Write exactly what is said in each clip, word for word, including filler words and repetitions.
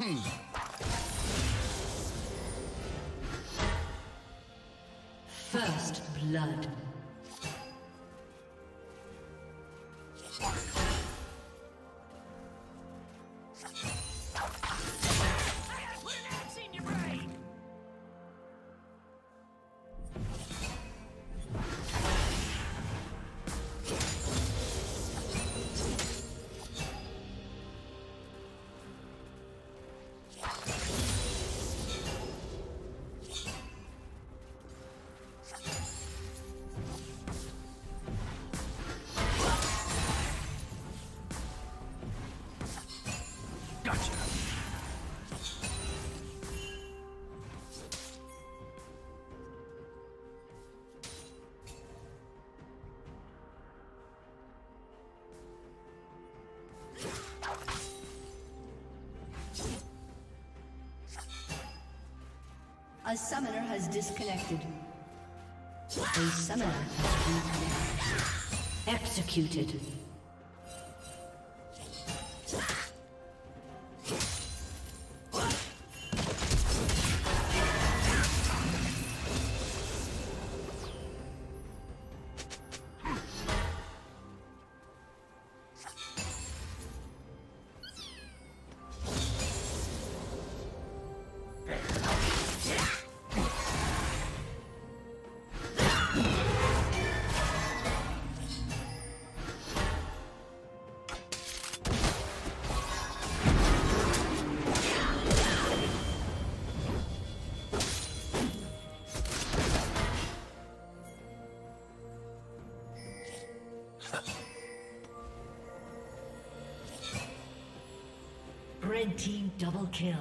Hmm. First blood. A summoner has disconnected. A summoner has been executed. Red team double kill.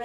The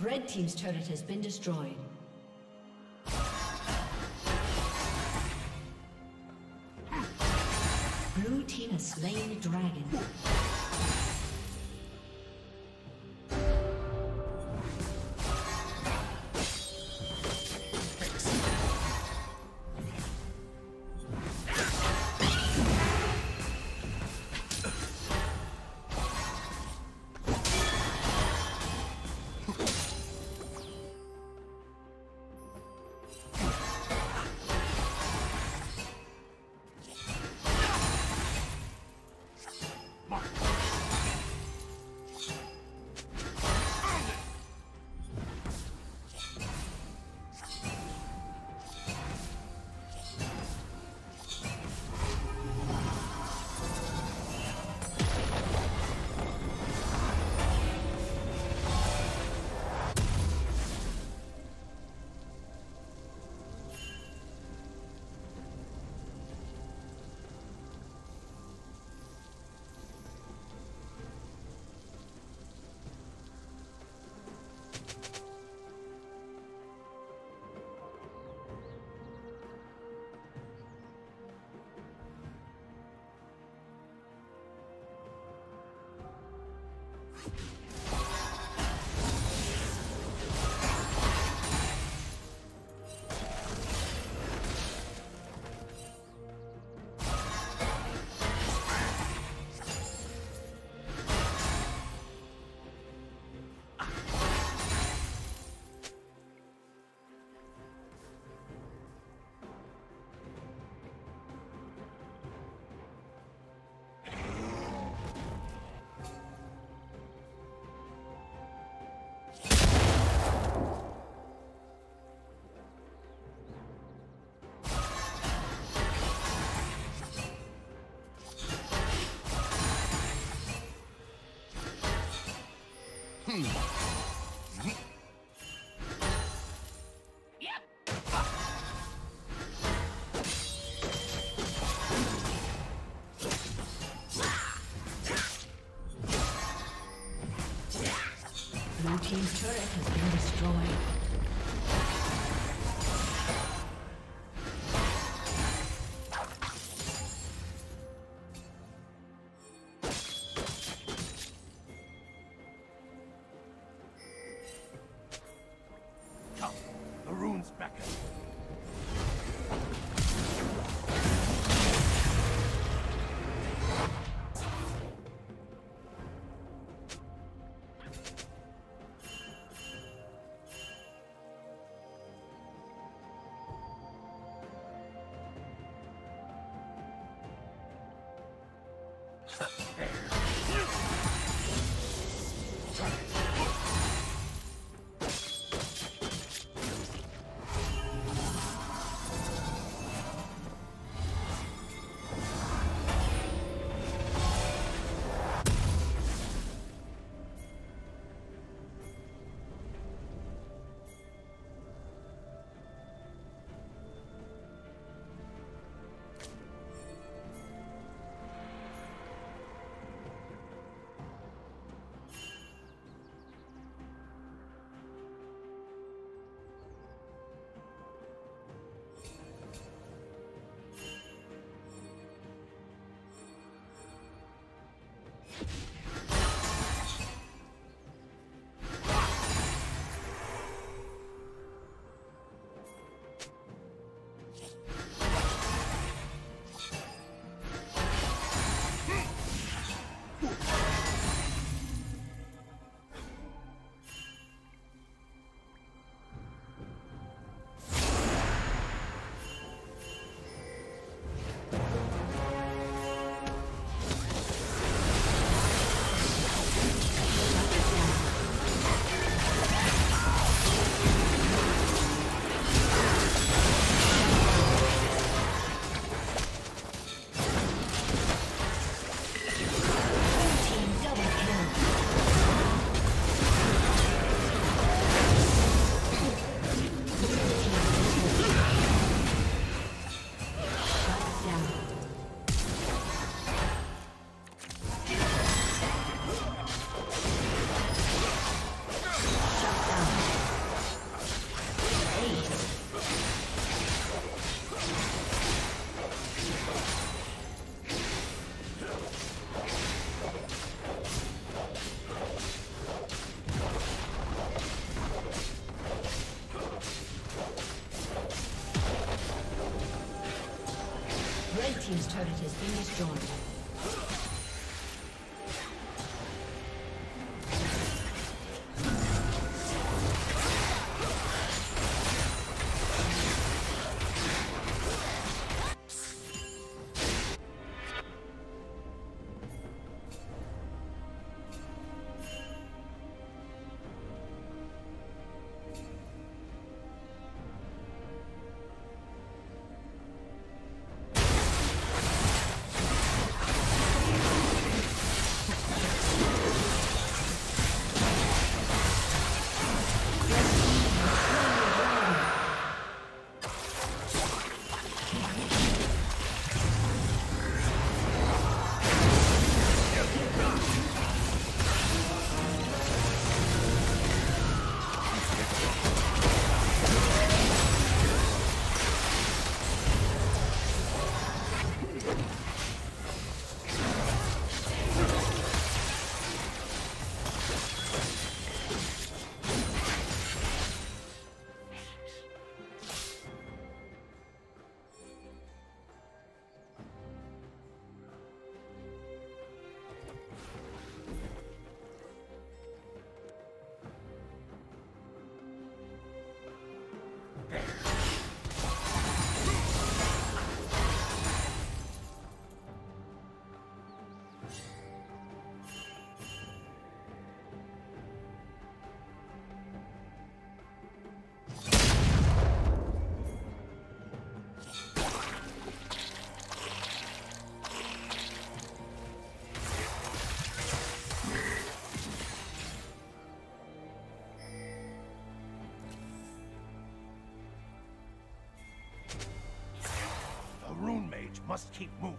Red Team's turret has been destroyed. has slain the dragon. Hmm. team's turret has been destroyed. Must keep moving.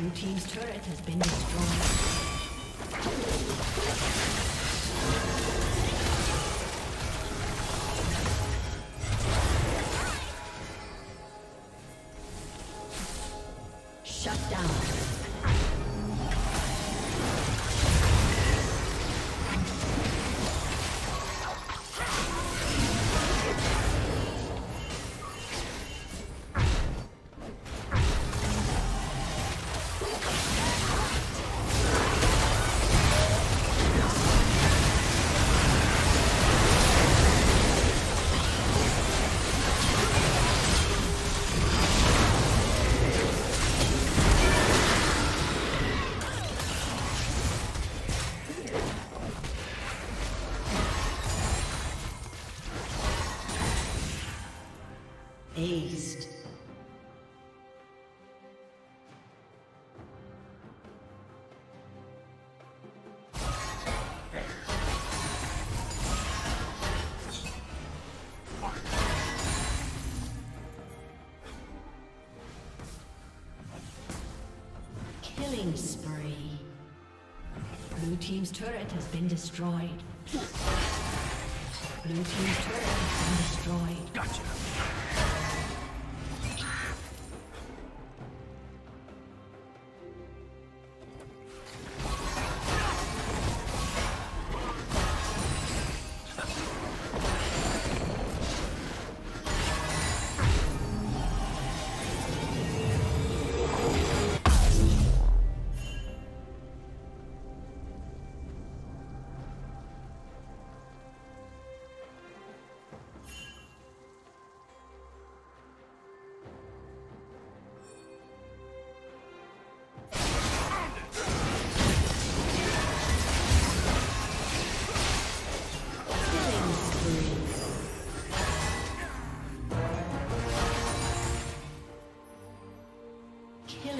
Blue team's turret has been destroyed. Aced. Killing spree. Blue team's turret has been destroyed. Blue team's turret has been destroyed. Gotcha.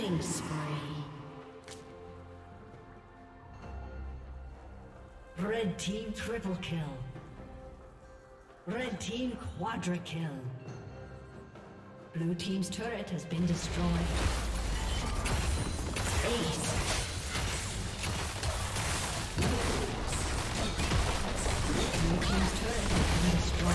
Killing spree. Red team triple kill. Red team quadra kill. Blue team's turret has been destroyed. Ace. Destroyed.